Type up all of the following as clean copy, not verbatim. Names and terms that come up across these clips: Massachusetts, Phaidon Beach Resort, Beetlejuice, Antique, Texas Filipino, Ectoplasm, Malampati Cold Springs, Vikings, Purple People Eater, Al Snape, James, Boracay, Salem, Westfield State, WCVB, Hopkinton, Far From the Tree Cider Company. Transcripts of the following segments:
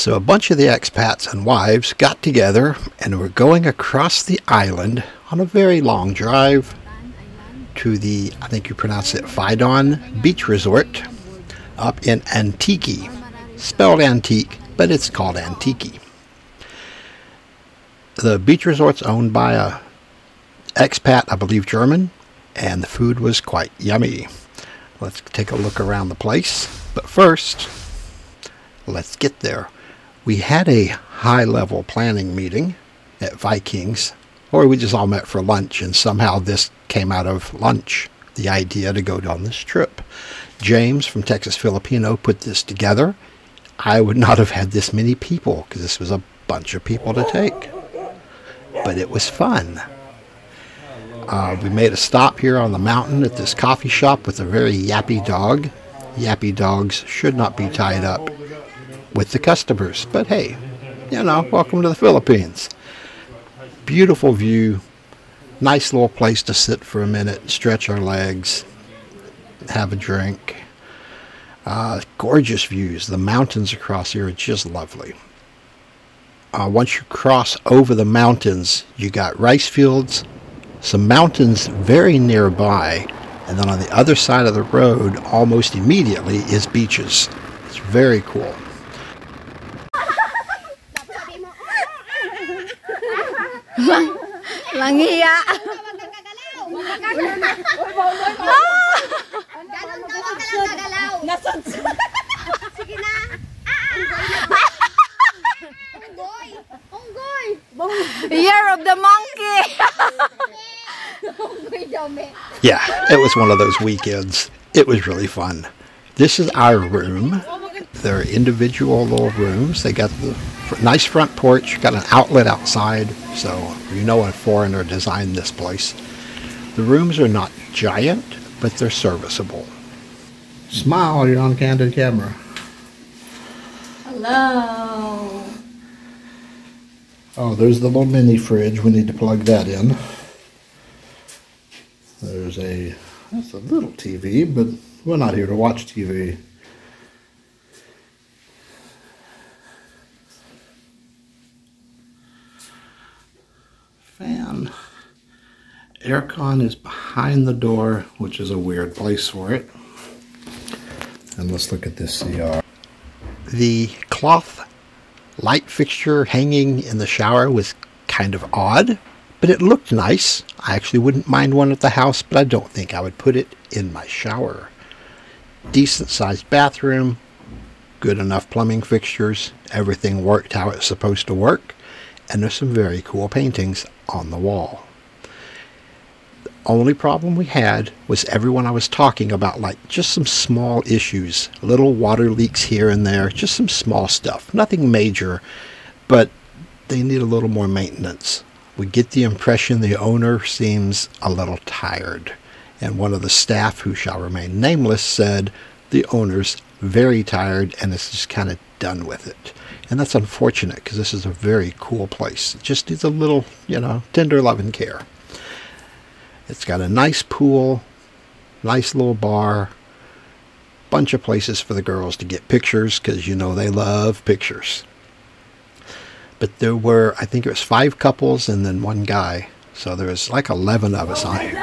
So a bunch of the expats and wives got together and were going across the island on a very long drive to the, I think you pronounce it, Phaidon Beach Resort up in Antique. Spelled Antique, but it's called Antique. The beach resort's owned by a expat, I believe German, and the food was quite yummy. Let's take a look around the place, but first, let's get there. We had a high-level planning meeting at Vikings, or we just all met for lunch, and somehow this came out of lunch, the idea to go on this trip. James from Texas Filipino put this together. I would not have had this many people, because this was a bunch of people to take. But it was fun. We made a stop here on the mountain at this coffee shop with a very yappy dog. Yappy dogs should not be tied up with the customers, but hey, you know, welcome to the Philippines. Beautiful view, nice little place to sit for a minute, stretch our legs, have a drink. Gorgeous views. The mountains across here are just lovely. Once you cross over the mountains, you got rice fields, some mountains very nearby, and then on the other side of the road, almost immediately, is beaches. It's very cool. Year of the monkey. Yeah, it was one of those weekends. It was really fun. This is our room. There are individual little rooms. They got the nice front porch, got an outlet outside, so you know a foreigner designed this place. The rooms are not giant, but they're serviceable. Smile while you're on candid camera. Hello. Oh, there's the little mini fridge. We need to plug that in. There's a, that's a little TV, but we're not here to watch TV. Fan. Aircon is behind the door, which is a weird place for it. And let's look at this CR. The cloth light fixture hanging in the shower was kind of odd, but it looked nice. I actually wouldn't mind one at the house, but I don't think I would put it in my shower. Decent sized bathroom, good enough plumbing fixtures, everything worked how it's supposed to work, and there's some very cool paintings on the wall. The only problem we had was everyone I was talking about, like just some small issues, little water leaks here and there, just some small stuff, nothing major, but they need a little more maintenance. We get the impression the owner seems a little tired, and one of the staff, who shall remain nameless, said the owner's very tired and is just kind of done with it. And that's unfortunate, because this is a very cool place. It just needs a little, you know, tender love and care. It's got a nice pool, nice little bar, bunch of places for the girls to get pictures, because you know they love pictures. But there were, I think it was 5 couples and then 1 guy, so there was like 11 of us on here.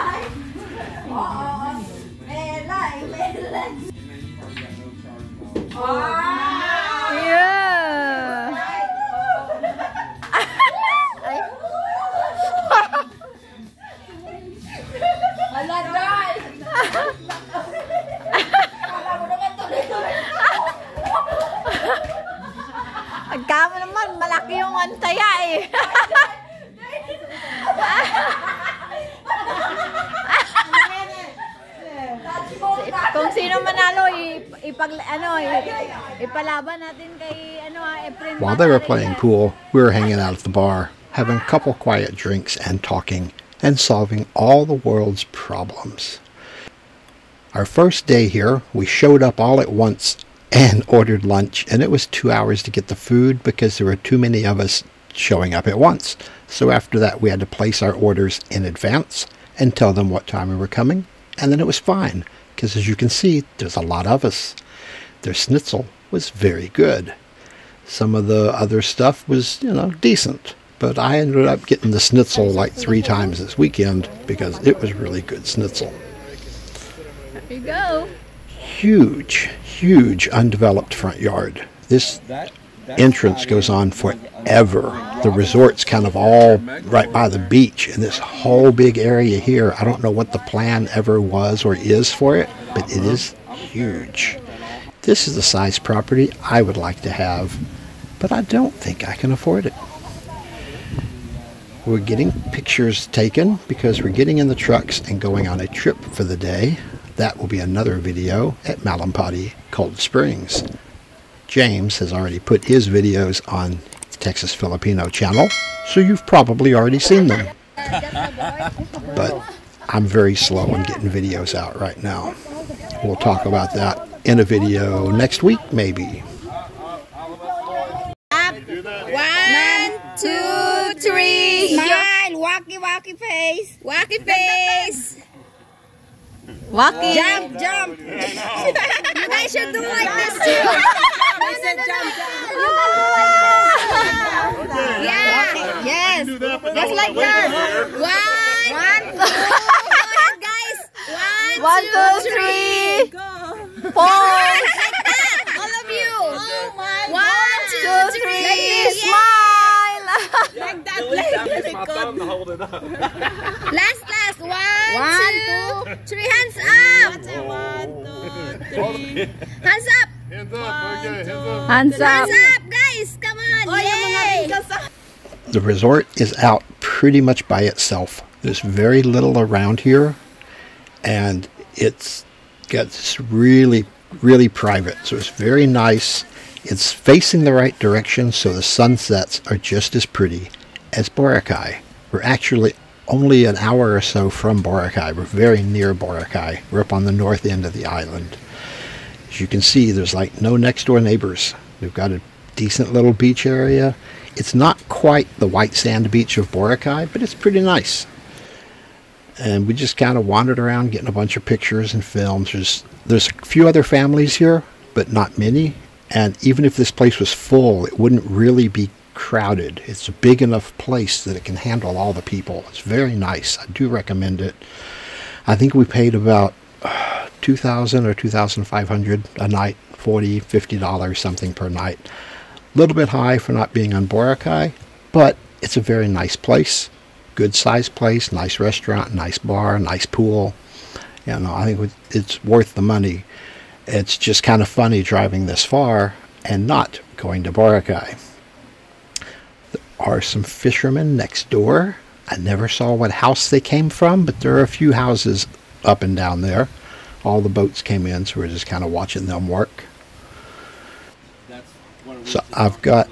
Kung sino manalo, ipalaban natin kay April. While they were playing pool, we were hanging out at the bar, having a couple quiet drinks and talking and solving all the world's problems. Our first day here, we showed up all at once and ordered lunch, and it was 2 hours to get the food because there were too many of us showing up at once. So after that, we had to place our orders in advance and tell them what time we were coming, and then it was fine, because as you can see, there's a lot of us. Their schnitzel was very good. Some of the other stuff was, you know, decent. But I ended up getting the schnitzel like 3 times this weekend because it was really good schnitzel. There you go. Huge, huge undeveloped front yard. This entrance goes on forever. The resort's kind of all right by the beach, and this whole big area here, I don't know what the plan ever was or is for it, but it is huge. This is the size property I would like to have, but I don't think I can afford it. We're getting pictures taken because we're getting in the trucks and going on a trip for the day. That will be another video at Malampati Cold Springs. James has already put his videos on the Texas Filipino channel, so you've probably already seen them. But I'm very slow on getting videos out right now. We'll talk about that in a video next week, maybe. 1, 2, 3. Smile, walkie, walkie face. Walkie face. Walkie. Jump, jump. You guys should do like this too. I said jump, jump. Yeah. Yes. Just like that. 1, 2, 1, guys. 1, 2, 3. Go. 4. All of you. Oh my God. 1, 2, 3. Like this. Smile. Like that. Like that. Hold it up. Last. 1, 2, 3, hands up! 1, 2, 3. Hands up! Hands up, okay, hands up. Hands up, guys, come on! Yay. The resort is out pretty much by itself. There's very little around here, and it's gets really, really private. So it's very nice. It's facing the right direction, so the sunsets are just as pretty as Boracay. We're actually only an hour or so from Boracay. We're very near Boracay. We're up on the north end of the island. As you can see, there's like no next door neighbors. We've got a decent little beach area. It's not quite the white sand beach of Boracay, but it's pretty nice. And we just kind of wandered around getting a bunch of pictures and films. There's a few other families here, but not many. And even if this place was full, it wouldn't really be crowded. It's a big enough place that it can handle all the people. It's very nice. I do recommend it. I think we paid about $2,000 or $2,500 a night, $40, $50 something per night. A little bit high for not being on Boracay, but it's a very nice place. Good sized place, nice restaurant, nice bar, nice pool. You know, I think it's worth the money. It's just kind of funny driving this far and not going to Boracay. Are some fishermen next door. I never saw what house they came from, but there are a few houses up and down there. All the boats came in, so we're just kind of watching them work. So I've got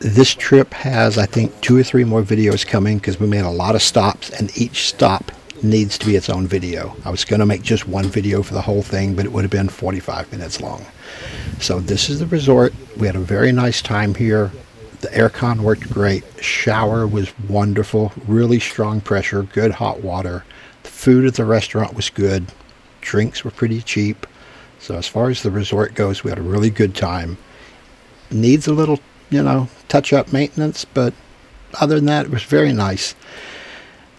this trip has, I think, 2 or 3 more videos coming because we made a lot of stops, and each stop needs to be its own video. I was going to make just one video for the whole thing, but it would have been 45 minutes long. So this is the resort. We had a very nice time here. The aircon worked great. Shower was wonderful. Really strong pressure. Good hot water. The food at the restaurant was good. Drinks were pretty cheap. So as far as the resort goes, we had a really good time. Needs a little, you know, touch-up maintenance, but other than that, it was very nice.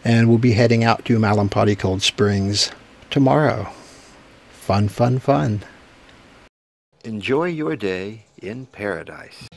And we'll be heading out to Malampati Cold Springs tomorrow. Fun, fun, fun. Enjoy your day in paradise.